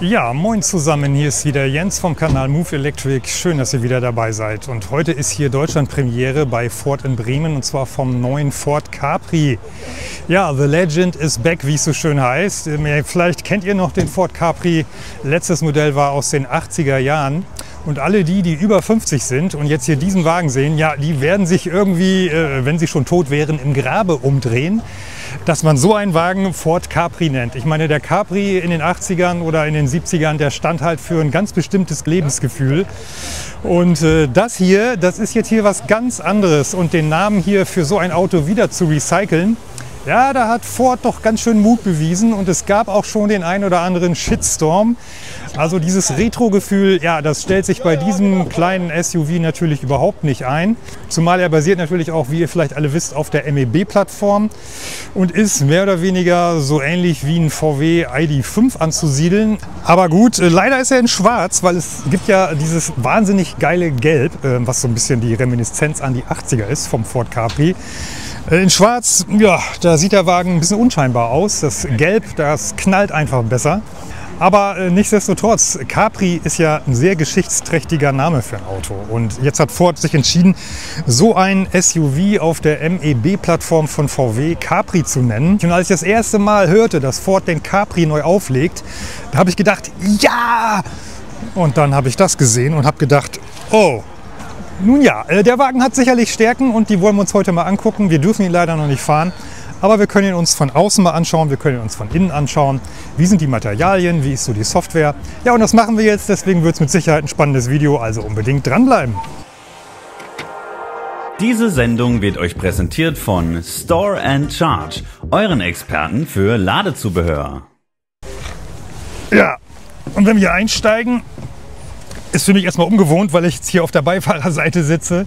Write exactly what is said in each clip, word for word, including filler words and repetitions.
Ja, moin zusammen, hier ist wieder Jens vom Kanal Move Electric. Schön, dass ihr wieder dabei seid. Und heute ist hier Deutschland Premiere bei Ford in Bremen und zwar vom neuen Ford Capri. Ja, the legend is back, wie es so schön heißt. Vielleicht kennt ihr noch den Ford Capri. Letztes Modell war aus den achtziger Jahren. Und alle die, die über fünfzig sind und jetzt hier diesen Wagen sehen, ja, die werden sich irgendwie, äh, wenn sie schon tot wären, im Grabe umdrehen, dass man so einen Wagen Ford Capri nennt. Ich meine, der Capri in den achtzigern oder in den siebzigern, der stand halt für ein ganz bestimmtes Lebensgefühl. Und äh, das hier, das ist jetzt hier was ganz anderes. Und den Namen hier für so ein Auto wieder zu recyceln, ja, da hat Ford doch ganz schön Mut bewiesen und es gab auch schon den ein oder anderen Shitstorm. Also dieses Retro-Gefühl, ja, das stellt sich bei diesem kleinen S U V natürlich überhaupt nicht ein. Zumal er basiert natürlich auch, wie ihr vielleicht alle wisst, auf der M E B-Plattform und ist mehr oder weniger so ähnlich wie ein V W I D fünf anzusiedeln. Aber gut, leider ist er in schwarz, weil es gibt ja dieses wahnsinnig geile Gelb, was so ein bisschen die Reminiszenz an die achtziger ist vom Ford Capri. In schwarz, ja, da sieht der Wagen ein bisschen unscheinbar aus. Das Gelb, das knallt einfach besser. Aber äh, nichtsdestotrotz, Capri ist ja ein sehr geschichtsträchtiger Name für ein Auto. Und jetzt hat Ford sich entschieden, so ein S U V auf der M E B-Plattform von V W Capri zu nennen. Und als ich das erste Mal hörte, dass Ford den Capri neu auflegt, da habe ich gedacht, ja! Und dann habe ich das gesehen und habe gedacht, oh! Nun ja, der Wagen hat sicherlich Stärken und die wollen wir uns heute mal angucken. Wir dürfen ihn leider noch nicht fahren, aber wir können ihn uns von außen mal anschauen, wir können ihn uns von innen anschauen. Wie sind die Materialien, wie ist so die Software? Ja, und das machen wir jetzt, deswegen wird es mit Sicherheit ein spannendes Video, also unbedingt dranbleiben. Diese Sendung wird euch präsentiert von Store and Charge, euren Experten für Ladezubehör. Ja, und wenn wir einsteigen... Ist für mich erstmal ungewohnt, weil ich jetzt hier auf der Beifahrerseite sitze.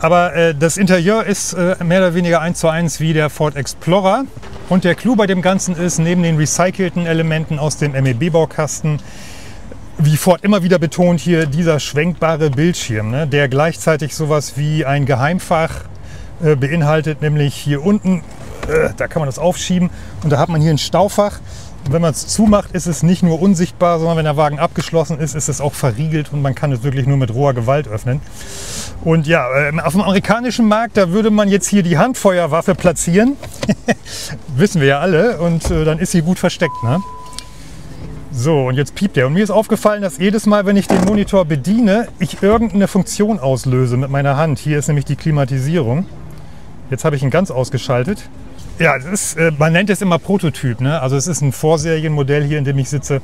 Aber äh, das Interieur ist äh, mehr oder weniger eins zu eins wie der Ford Explorer. Und der Clou bei dem Ganzen ist, neben den recycelten Elementen aus dem M E B-Baukasten, wie Ford immer wieder betont, hier dieser schwenkbare Bildschirm, ne, der gleichzeitig sowas wie ein Geheimfach äh, beinhaltet, nämlich hier unten, äh, da kann man das aufschieben und da hat man hier ein Staufach. Wenn man es zumacht, ist es nicht nur unsichtbar, sondern wenn der Wagen abgeschlossen ist, ist es auch verriegelt und man kann es wirklich nur mit roher Gewalt öffnen. Und ja, auf dem amerikanischen Markt, da würde man jetzt hier die Handfeuerwaffe platzieren. Wissen wir ja alle und äh, dann ist sie gut versteckt, ne? So, und jetzt piept der. Und mir ist aufgefallen, dass jedes Mal, wenn ich den Monitor bediene, ich irgendeine Funktion auslöse mit meiner Hand. Hier ist nämlich die Klimatisierung. Jetzt habe ich ihn ganz ausgeschaltet. Ja, das ist, man nennt es immer Prototyp, ne? Also es ist ein Vorserienmodell hier, in dem ich sitze.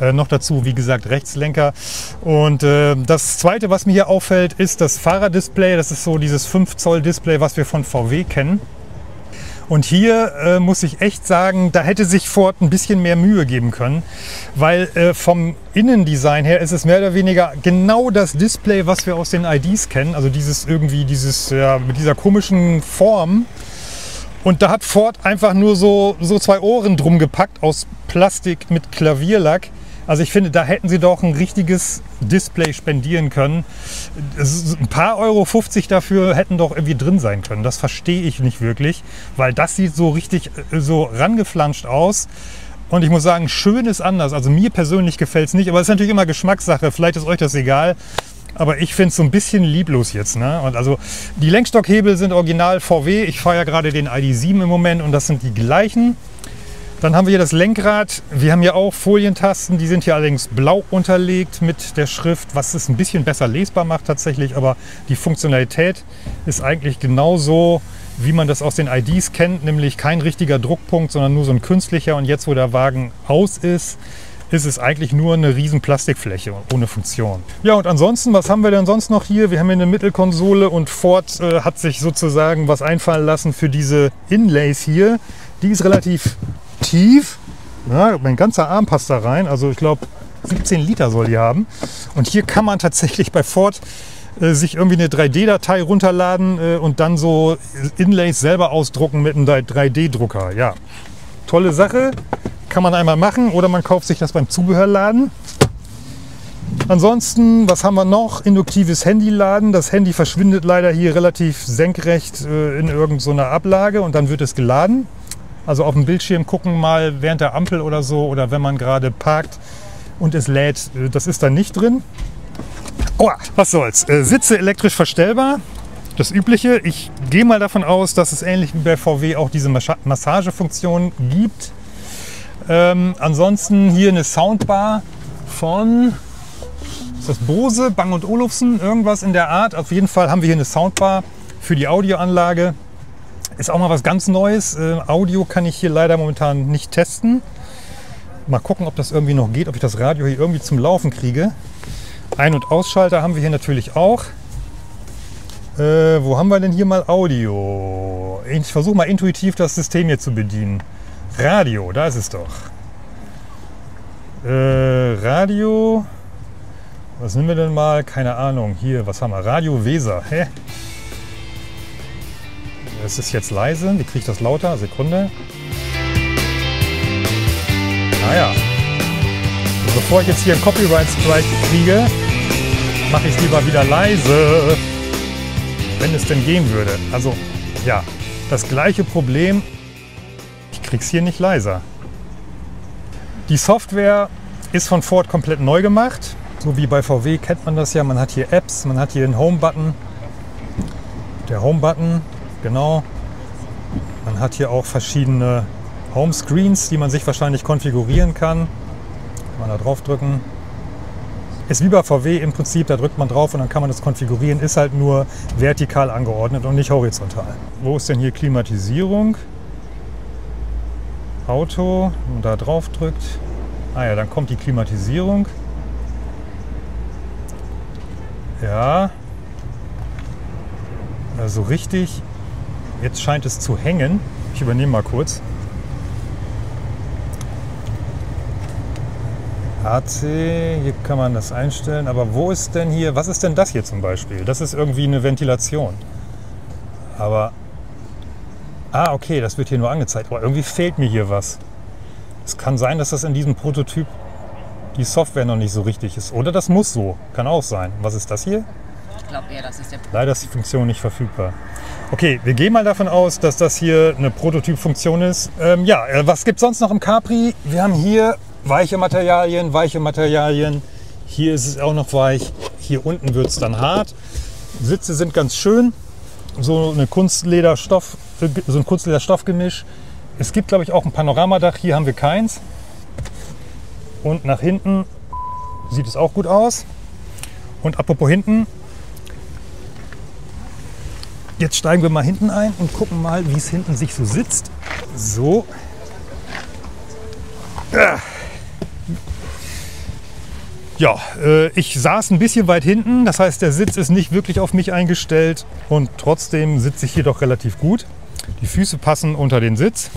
Äh, noch dazu, wie gesagt, Rechtslenker. Und äh, das Zweite, was mir hier auffällt, ist das Fahrerdisplay. Das ist so dieses fünf Zoll Display, was wir von V W kennen. Und hier äh, muss ich echt sagen, da hätte sich Ford ein bisschen mehr Mühe geben können. Weil äh, vom Innendesign her ist es mehr oder weniger genau das Display, was wir aus den I Ds kennen. Also dieses irgendwie, dieses, ja, mit dieser komischen Form. Und da hat Ford einfach nur so, so zwei Ohren drum gepackt aus Plastik mit Klavierlack. Also ich finde, da hätten sie doch ein richtiges Display spendieren können. Ein paar Euro fünfzig dafür hätten doch irgendwie drin sein können. Das verstehe ich nicht wirklich, weil das sieht so richtig so rangeflanscht aus. Und ich muss sagen, schön ist anders. Also mir persönlich gefällt es nicht, aber es ist natürlich immer Geschmackssache. Vielleicht ist euch das egal. Aber ich finde es so ein bisschen lieblos jetzt, ne? Und also die Lenkstockhebel sind original V W. Ich fahre ja gerade den I D sieben im Moment und das sind die gleichen. Dann haben wir hier das Lenkrad. Wir haben hier auch Folientasten. Die sind hier allerdings blau unterlegt mit der Schrift, was es ein bisschen besser lesbar macht tatsächlich. Aber die Funktionalität ist eigentlich genauso, wie man das aus den I Ds kennt. Nämlich kein richtiger Druckpunkt, sondern nur so ein künstlicher. Und jetzt, wo der Wagen aus ist, ist es eigentlich nur eine riesen Plastikfläche ohne Funktion. Ja, und ansonsten, was haben wir denn sonst noch hier? Wir haben hier eine Mittelkonsole und Ford äh, hat sich sozusagen was einfallen lassen für diese Inlays hier. Die ist relativ tief. Ja, mein ganzer Arm passt da rein. Also ich glaube, siebzehn Liter soll die haben. Und hier kann man tatsächlich bei Ford äh, sich irgendwie eine drei D Datei runterladen äh, und dann so Inlays selber ausdrucken mit einem drei D Drucker. Ja, tolle Sache. Kann man einmal machen oder man kauft sich das beim Zubehörladen. Ansonsten, was haben wir noch? Induktives Handyladen. Das Handy verschwindet leider hier relativ senkrecht äh, in irgendeiner Ablage und dann wird es geladen. Also auf dem Bildschirm gucken mal während der Ampel oder so oder wenn man gerade parkt, und es lädt. Das ist dann nicht drin. Oh, was soll's. Äh, Sitze elektrisch verstellbar. Das Übliche. Ich gehe mal davon aus, dass es ähnlich wie bei V W auch diese Massagefunktion gibt. Ähm, ansonsten hier eine Soundbar von, ist das Bose, Bang und Olufsen, irgendwas in der Art. Auf jeden Fall haben wir hier eine Soundbar für die Audioanlage. Ist auch mal was ganz Neues. Äh, Audio kann ich hier leider momentan nicht testen. Mal gucken, ob das irgendwie noch geht, ob ich das Radio hier irgendwie zum Laufen kriege. Ein- und Ausschalter haben wir hier natürlich auch. Äh, wo haben wir denn hier mal Audio? Ich versuche mal intuitiv das System hier zu bedienen. Radio, da ist es doch. Äh, Radio, was nehmen wir denn mal? Keine Ahnung. Hier, was haben wir? Radio Weser. Hä? Es ist jetzt leise. Wie kriege ich das lauter? Sekunde. Naja. Bevor ich jetzt hier einen Copyright-Strike kriege, mache ich es lieber wieder leise. Wenn es denn gehen würde. Also, ja, das gleiche Problem. Ich krieg's hier nicht leiser. Die Software ist von Ford komplett neu gemacht. So wie bei V W kennt man das ja. Man hat hier Apps, man hat hier einen Home-Button. Der Home-Button, genau. Man hat hier auch verschiedene Home-Screens, die man sich wahrscheinlich konfigurieren kann. Kann man da drauf drücken. Ist wie bei V W im Prinzip, da drückt man drauf und dann kann man das konfigurieren, ist halt nur vertikal angeordnet und nicht horizontal. Wo ist denn hier Klimatisierung? Auto, wenn man da drauf drückt, ah ja, dann kommt die Klimatisierung. Ja, also richtig, jetzt scheint es zu hängen. Ich übernehme mal kurz. A C, hier kann man das einstellen, aber wo ist denn hier, was ist denn das hier zum Beispiel? Das ist irgendwie eine Ventilation. Aber, ah okay, das wird hier nur angezeigt, aber irgendwie fehlt mir hier was. Es kann sein, dass das in diesem Prototyp die Software noch nicht so richtig ist. Oder das muss so, kann auch sein. Was ist das hier? Ich glaube eher, das ist der Prototyp. Leider ist die Funktion nicht verfügbar. Okay, wir gehen mal davon aus, dass das hier eine Prototyp-Funktion ist. Ähm, ja, was gibt es sonst noch im Capri? Wir haben hier weiche Materialien, weiche Materialien. Hier ist es auch noch weich. Hier unten wird es dann hart. Sitze sind ganz schön. So, eine Kunstleder-Stoff, so ein Kunstleder-Stoffgemisch. Es gibt, glaube ich, auch ein Panoramadach. Hier haben wir keins. Und nach hinten sieht es auch gut aus. Und apropos hinten. Jetzt steigen wir mal hinten ein und gucken mal, wie es hinten sich so sitzt. So. Ah. Ja, ich saß ein bisschen weit hinten, das heißt, der Sitz ist nicht wirklich auf mich eingestellt und trotzdem sitze ich hier doch relativ gut. Die Füße passen unter den Sitz,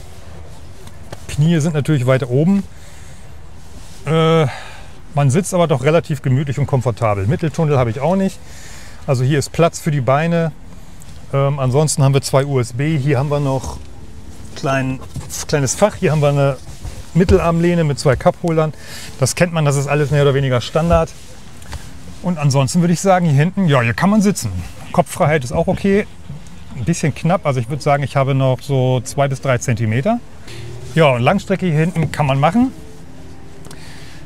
Knie sind natürlich weiter oben. Man sitzt aber doch relativ gemütlich und komfortabel. Mitteltunnel habe ich auch nicht, also hier ist Platz für die Beine. Ansonsten haben wir zwei U S B, hier haben wir noch ein kleines Fach, hier haben wir eine Mittelarmlehne mit zwei Cupholern. Das kennt man, das ist alles mehr oder weniger Standard. Und ansonsten würde ich sagen, hier hinten, ja, hier kann man sitzen. Kopffreiheit ist auch okay. Ein bisschen knapp, also ich würde sagen, ich habe noch so zwei bis drei Zentimeter. Ja, und Langstrecke hier hinten kann man machen.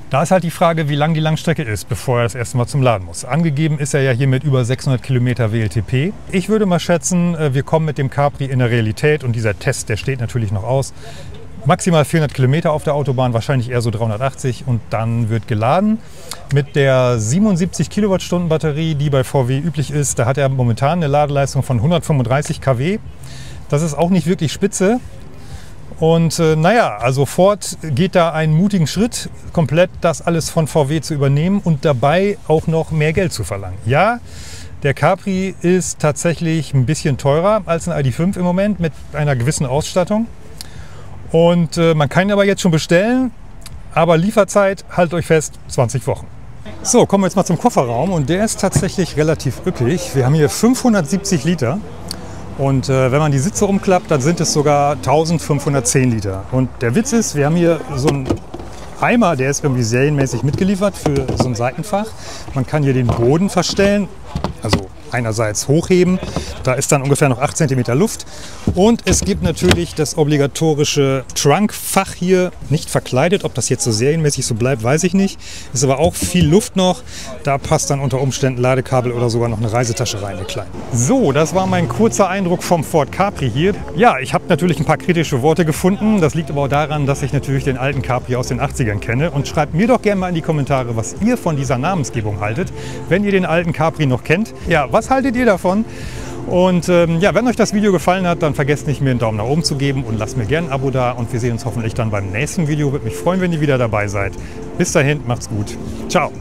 Da ist halt die Frage, wie lang die Langstrecke ist, bevor er das erste Mal zum Laden muss. Angegeben ist er ja hier mit über sechshundert Kilometer W L T P. Ich würde mal schätzen, wir kommen mit dem Capri in der Realität und dieser Test, der steht natürlich noch aus. Maximal vierhundert Kilometer auf der Autobahn, wahrscheinlich eher so dreihundertachtzig und dann wird geladen. Mit der siebenundsiebzig Kilowattstunden Batterie, die bei V W üblich ist, da hat er momentan eine Ladeleistung von hundertfünfunddreißig Kilowatt. Das ist auch nicht wirklich spitze. Und äh, naja, also Ford geht da einen mutigen Schritt, komplett das alles von V W zu übernehmen und dabei auch noch mehr Geld zu verlangen. Ja, der Capri ist tatsächlich ein bisschen teurer als ein I D fünf im Moment mit einer gewissen Ausstattung. Und äh, man kann ihn aber jetzt schon bestellen, aber Lieferzeit, haltet euch fest, zwanzig Wochen. So, kommen wir jetzt mal zum Kofferraum und der ist tatsächlich relativ üppig. Wir haben hier fünfhundertsiebzig Liter und äh, wenn man die Sitze umklappt, dann sind es sogar eintausendfünfhundertzehn Liter. Und der Witz ist, wir haben hier so einen Eimer, der ist irgendwie serienmäßig mitgeliefert für so ein Seitenfach. Man kann hier den Boden verstellen, also einerseits hochheben. Da ist dann ungefähr noch acht Zentimeter Luft. Und es gibt natürlich das obligatorische Trunkfach hier, nicht verkleidet. Ob das jetzt so serienmäßig so bleibt, weiß ich nicht. Ist aber auch viel Luft noch. Da passt dann unter Umständen Ladekabel oder sogar noch eine Reisetasche rein, eine kleine. So, das war mein kurzer Eindruck vom Ford Capri hier. Ja, ich habe natürlich ein paar kritische Worte gefunden. Das liegt aber auch daran, dass ich natürlich den alten Capri aus den achtzigern kenne. Und schreibt mir doch gerne mal in die Kommentare, was ihr von dieser Namensgebung haltet, wenn ihr den alten Capri noch kennt. Ja, was haltet ihr davon? Und ähm, ja, wenn euch das Video gefallen hat, dann vergesst nicht, mir einen Daumen nach oben zu geben und lasst mir gerne ein Abo da. Und wir sehen uns hoffentlich dann beim nächsten Video. Würde mich freuen, wenn ihr wieder dabei seid. Bis dahin, macht's gut. Ciao.